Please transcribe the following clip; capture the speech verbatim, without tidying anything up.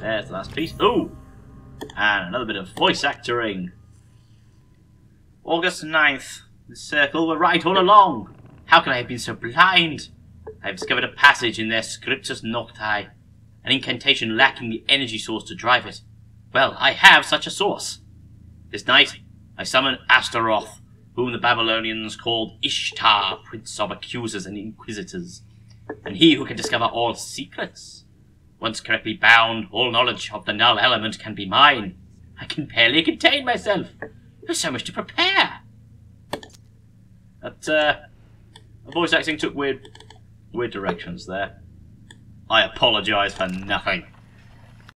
repair to the last piece. Ooh! And another bit of voice actoring. August ninth. This circle were right all along. How can I have been so blind? I have discovered a passage in their scriptus nocti, an incantation lacking the energy source to drive it. Well, I have such a source. This night, I summoned Astaroth, whom the Babylonians called Ishtar, prince of accusers and inquisitors, and he who can discover all secrets. Once correctly bound, all knowledge of the null element can be mine. I can barely contain myself. There's so much to prepare. That, uh, voice acting took weird, weird directions there. I apologise for nothing.